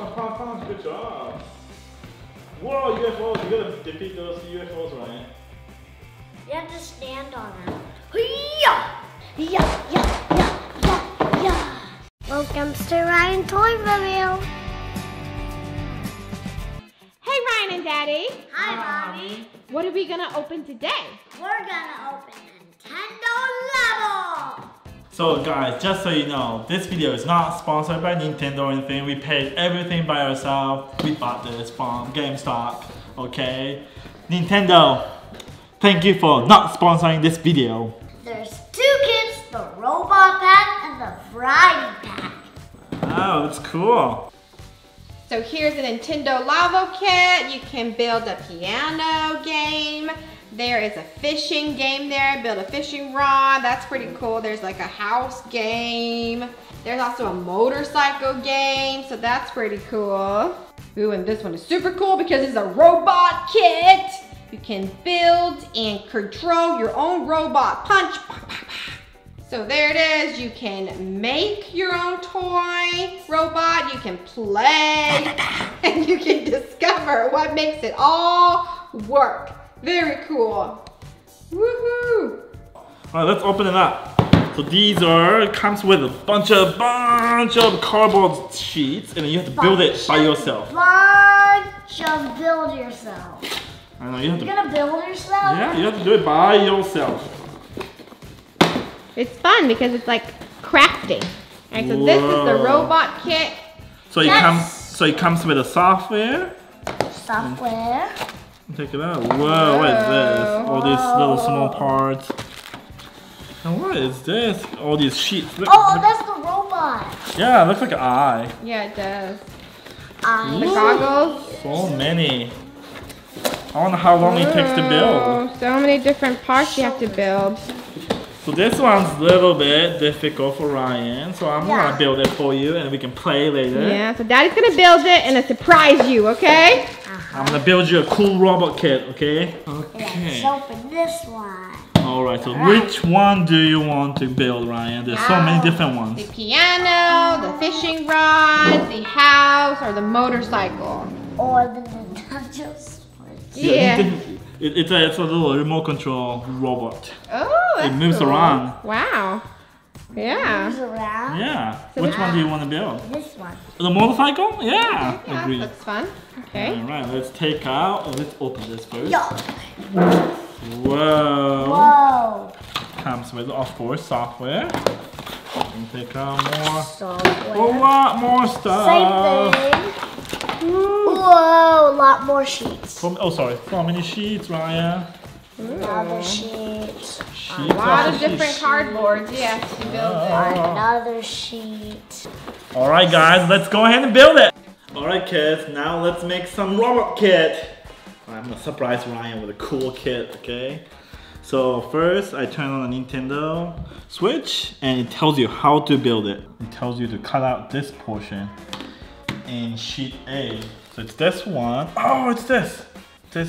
my pom-poms, good job. Whoa, UFOs, you gotta defeat those UFOs, Ryan. You have to stand on them. Yeah, yeah, yeah, yeah, yeah. Welcome to Ryan ToysReview. Hey, Ryan and Daddy. Hi, Mommy. What are we gonna open today? We're gonna open Nintendo Labo. So guys, just so you know, this video is not sponsored by Nintendo or anything. We paid everything by ourselves. We bought this from GameStop, okay? Nintendo, thank you for not sponsoring this video. There's two kits, the robot pack and the variety pack. Oh, it's cool. So here's a Nintendo Labo kit. You can build a piano game. There is a fishing game there, build a fishing rod, that's pretty cool. There's like a house game. There's also a motorcycle game, so that's pretty cool. Ooh, and this one is super cool because it's a robot kit. You can build and control your own robot. Punch. So there it is, you can make your own toy robot, you can play, and you can discover what makes it all work. Very cool. Woohoo! Alright, let's open it up. So these are, it comes with a bunch of cardboard sheets, and then you have to build it by yourself. I know, you're gonna build yourself? Yeah, you have to do it by yourself. It's fun because it's like crafting. Alright, so this is the robot kit. So it comes with a software. Take it out. Whoa, what is this? All these little small parts. And what is this? All these sheets. Look, that's the robot. Yeah, it looks like an eye. Yeah, it does. The goggles. So many. I don't know how long it takes to build. So many different parts you have to build. So this one's a little bit difficult for Ryan. So I'm gonna build it for you and we can play later. Yeah, so Daddy's gonna build it and surprise you, okay? I'm gonna build you a cool robot kit, okay? Okay. Let's open this one. Alright, so which one do you want to build, Ryan? There's so many different ones. The piano, the fishing rod, the house, or the motorcycle. Or the Nintendo Switch. Yeah. It's a little remote control robot. Oh, that's It moves around. Wow. Yeah. It moves around? Yeah. So Which one do you want to build? This one. The motorcycle? Yeah. Okay, yeah, agreed. That's fun. Okay. Alright, let's take out. Oh, let's open this first. Yeah. Whoa. Whoa. Comes with, of course, software. And take out more. Software. A lot more stuff. Same thing. Ooh. Whoa, a lot more sheets. Oh, sorry. How many sheets, Ryan? Another sheet. A lot of different cardboards, yes, to build it. Another sheet. Alright guys, let's go ahead and build it. Alright kids, now let's make some robot kit. I'm gonna surprise Ryan with a cool kit, okay? So first, I turn on the Nintendo Switch and it tells you how to build it. It tells you to cut out this portion in sheet A. So it's this one. Oh, it's this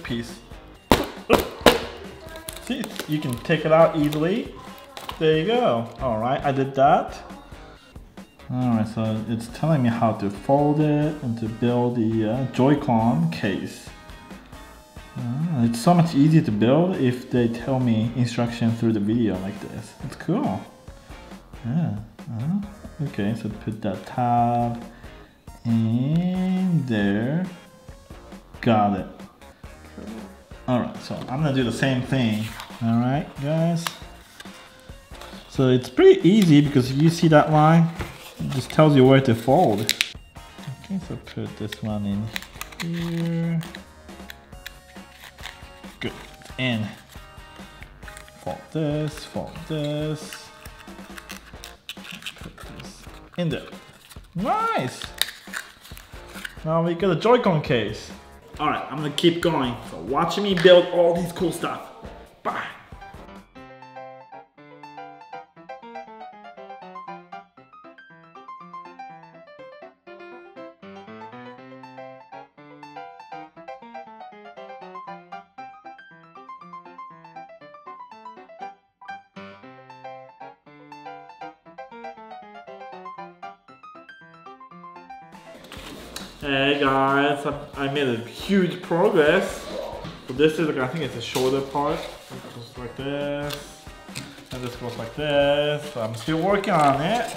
piece. See, you can take it out easily. There you go. All right, I did that. All right, so it's telling me how to fold it and to build the Joy-Con case. It's so much easier to build if they tell me instructions through the video like this. It's cool. Yeah. Okay, so put that tab in there. Got it. Cool. Alright, so I'm gonna do the same thing. Alright, guys. So it's pretty easy because you see that line? It just tells you where to fold. Okay, so put this one in here. Good. In. Fold this, fold this. Put this in there. Nice! Now we got a Joy-Con case. All right, I'm gonna keep going. So watch me build all these cool stuff. Bye. Hey guys, I made a huge progress. So this is, like, I think it's a shorter part. It goes like this, and this goes like this. I'm still working on it.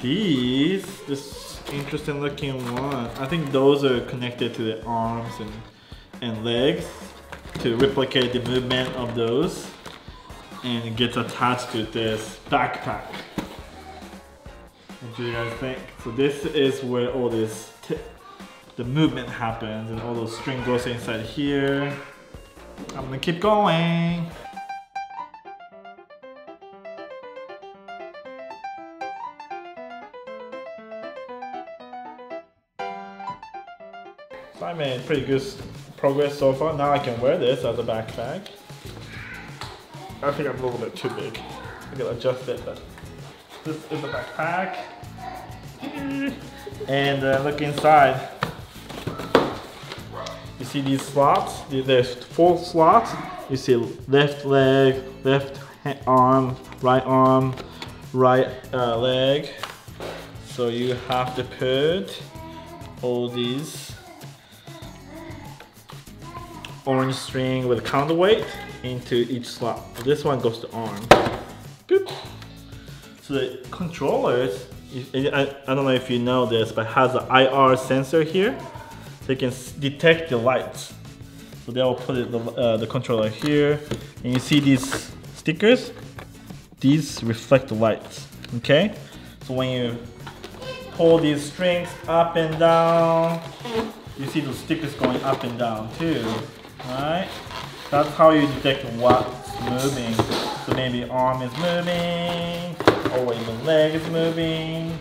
These, this interesting looking one. I think those are connected to the arms and legs to replicate the movement of those. And it gets attached to this backpack. What do you guys think? So this is where all this the movement happens, and all those string goes inside here. I'm gonna keep going. So I made pretty good progress so far. Now I can wear this as a backpack. I think I'm a little bit too big. I can adjust it, but this is the backpack. And look inside. You see these slots? There's four slots. You see left leg, left arm, right leg. So you have to put all these orange string with counter weight into each slot. So this one goes to arm. Boop. So the controllers, I don't know if you know this, but it has an IR sensor here. So you can detect the lights. So they will put it, the controller here. And you see these stickers? These reflect the lights, okay? So when you pull these strings up and down, you see those stickers going up and down too, right? That's how you detect what's moving. So maybe arm is moving, or even leg is moving.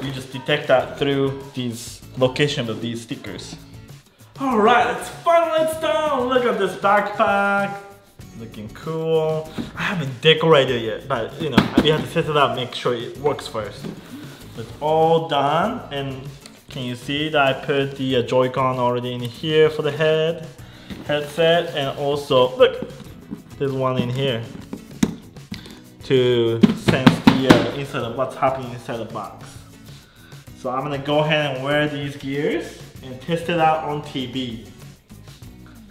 You just detect that through these location of these stickers. All right, it's finally it's done. Look at this backpack, looking cool. I haven't decorated it yet, but you know, we have to set it up, make sure it works first. It's all done, and can you see that I put the Joy-Con already in here for the headset, and also look, there's one in here to sense the inside of what's happening inside the box. So I'm gonna go ahead and wear these gears and test it out on TV.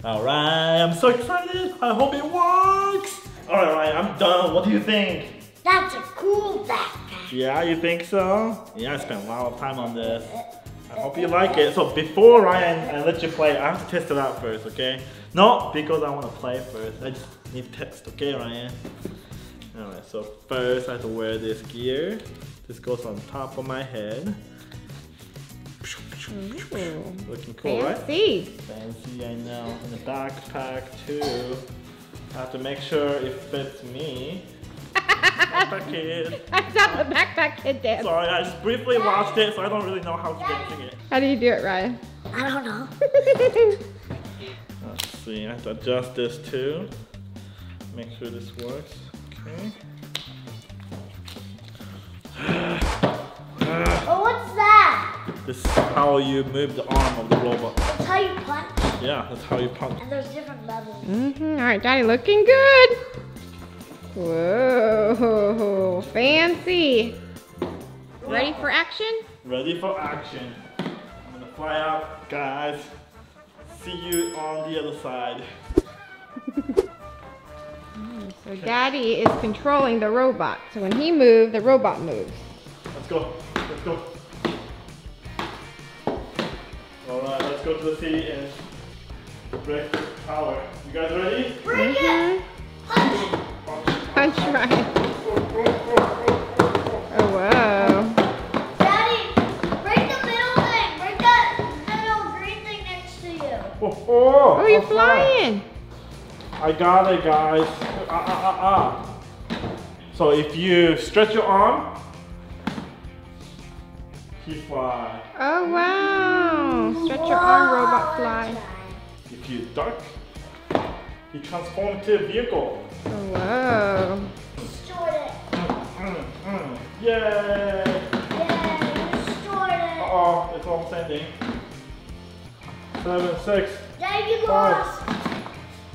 All right, I'm so excited. I hope it works. All right, I'm done. What do you think? That's a cool backpack. Yeah, you think so? Yeah, I spent a lot of time on this. I hope you like it. So before Ryan, I let you play, I have to test it out first, okay? No, because I want to play first. I just need to test, okay, Ryan? Alright, so first I have to wear this gear. This goes on top of my head. Ooh. Looking cool, fancy. Right? Fancy, I know. And the backpack too. I have to make sure it fits me. Backpack Kid. I saw the Backpack Kid dance. Sorry, I just briefly watched it, so I don't really know how to dancing it. How do you do it, Ryan? I don't know. Let's see, I have to adjust this too. Make sure this works. Okay. Oh, what's that? This is how you move the arm of the robot. That's how you punch? Yeah, that's how you punch. And there's different levels. Mm-hmm. Alright, Daddy, looking good. Whoa, fancy. Ready for action? Ready for action. I'm gonna fly out, guys. See you on the other side. So Daddy is controlling the robot. So when he moves, the robot moves. Let's go, let's go. All right, let's go to the city and break the power. You guys ready? Break it! Punch it! Punch Ryan. Oh, wow. Daddy, break the middle thing. Break that little green thing next to you. Oh you're flying. I got it, guys. So if you stretch your arm, he flies. Oh, wow. Stretch your arm, robot fly. If you duck, he transforms into a vehicle. Oh, wow. Destroyed it. Yay! Yay, destroyed it. Uh-oh, it's all sending. 7, 6. Dad, you lost.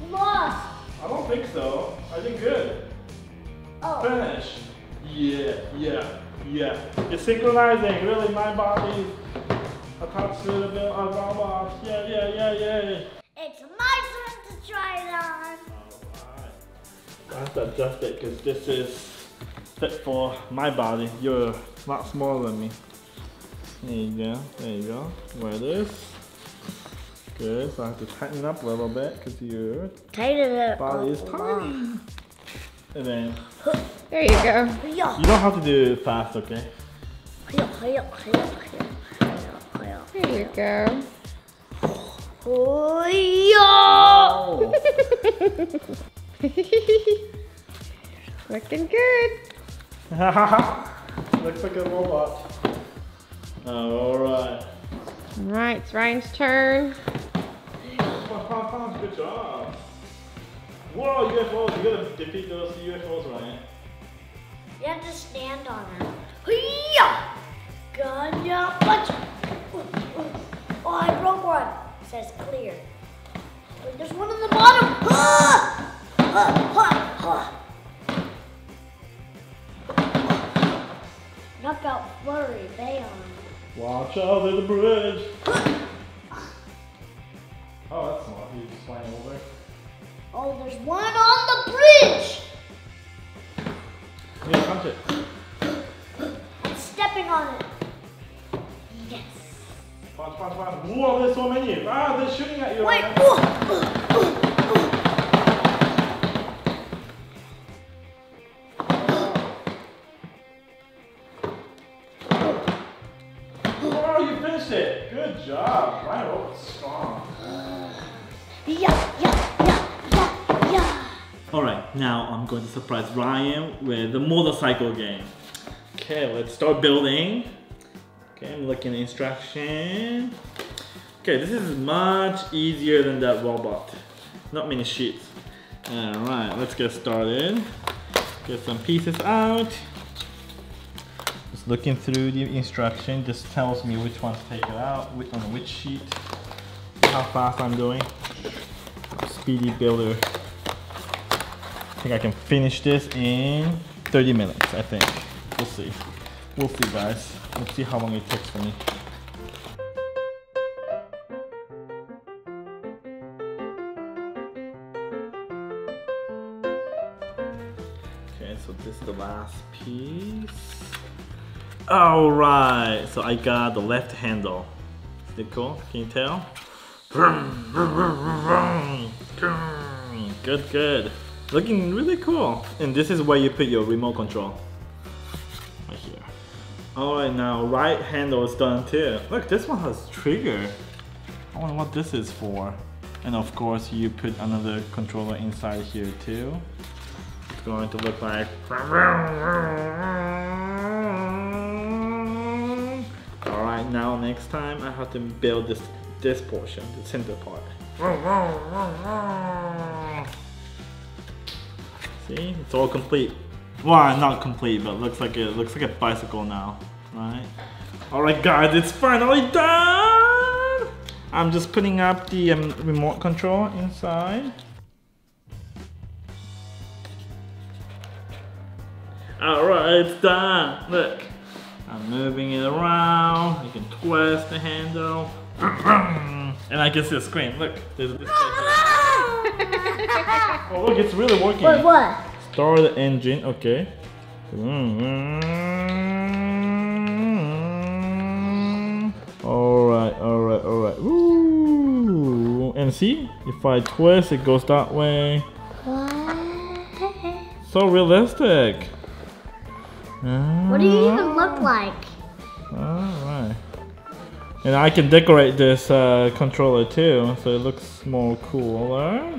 You lost. I don't think so. I did good. Oh. Finish. Yeah, yeah, yeah. It's synchronizing, really, my body. I I talked shit about my mama. Yeah. It's my turn to try it on. Alright. I have to adjust it because this is fit for my body. You're a lot smaller than me. There you go. Wear this. Good, so I have to tighten it up a little bit because your body is tiny. And then... There you go. You don't have to do it fast, okay? There you go. Oh. Looking good. Looks like a robot. Alright. Alright, it's Ryan's turn. Good job. Whoa, UFOs. You gotta defeat those UFOs, Ryan. You have to stand on them. Hee-yah! Gotcha! Gotcha! Oh, I broke one. It says clear. Wait, there's one on the bottom. Ah! Knock out flurry, bam. Watch out at the bridge. Oh, that's smart. You just flying over. Oh, there's one on the bridge. Yeah, punch it. I'm stepping on it. Yes. Punch. Whoa, there's so many. Ah, they're shooting at you. Wait. Right oh, you finished it. Good job. Ryan rolled strong. Yeah. Alright, now I'm going to surprise Ryan with the motorcycle game. Okay, let's start building. Okay, I'm looking at instruction. Okay, this is much easier than that robot. Not many sheets. Alright, let's get started. Get some pieces out. Just looking through the instruction, just tells me which one to take it out, on which sheet, how fast I'm going. Speedy builder. I think I can finish this in 30 minutes, I think. We'll see. We'll see, guys. Let's see how long it takes for me. Okay, so this is the last piece. Alright, so I got the left handle. Is it cool? Can you tell? Good. Looking really cool. And this is where you put your remote control. Right here. Alright, now right handle is done too. Look, this one has trigger. I wonder what this is for. And of course you put another controller inside here too. It's going to look like... Alright, now next time I have to build this portion, the center part. See, it's all complete. Well, not complete, but looks like a bicycle now, right? Alright guys, it's finally done! I'm just putting up the remote control inside. Alright, it's done! Look, I'm moving it around, you can twist the handle. And I can see the screen, look. There's this oh look, it's really working. Wait, what? Start the engine, okay. Alright. Ooh. And see, if I twist, it goes that way. What? So realistic. What do you even look like? Alright. And I can decorate this controller too, so it looks more cooler.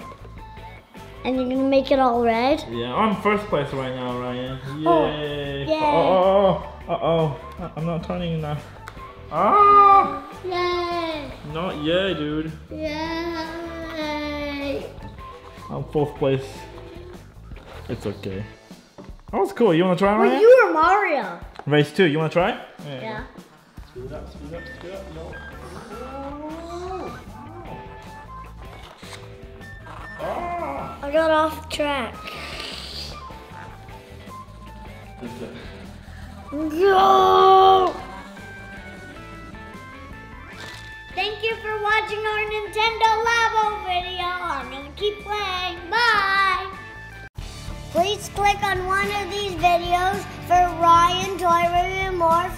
And you're gonna make it all red? Yeah, I'm first place right now, Ryan. Yay! Uh oh. I'm not turning enough. Ah! Yay! Not yay, dude. Yay! I'm fourth place. It's okay. That was cool. You wanna try, Ryan? Well, you were Mario. Race 2. You wanna try? Yeah. Screw it up. No. I got off track. Go! Thank you for watching our Nintendo Labo video. I'm going to keep playing. Bye! Please click on one of these videos for Ryan ToysReview and more